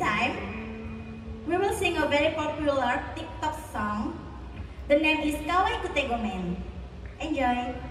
time, we will sing a very popular TikTok song. The name is Kawaiikute Gomen. Enjoy!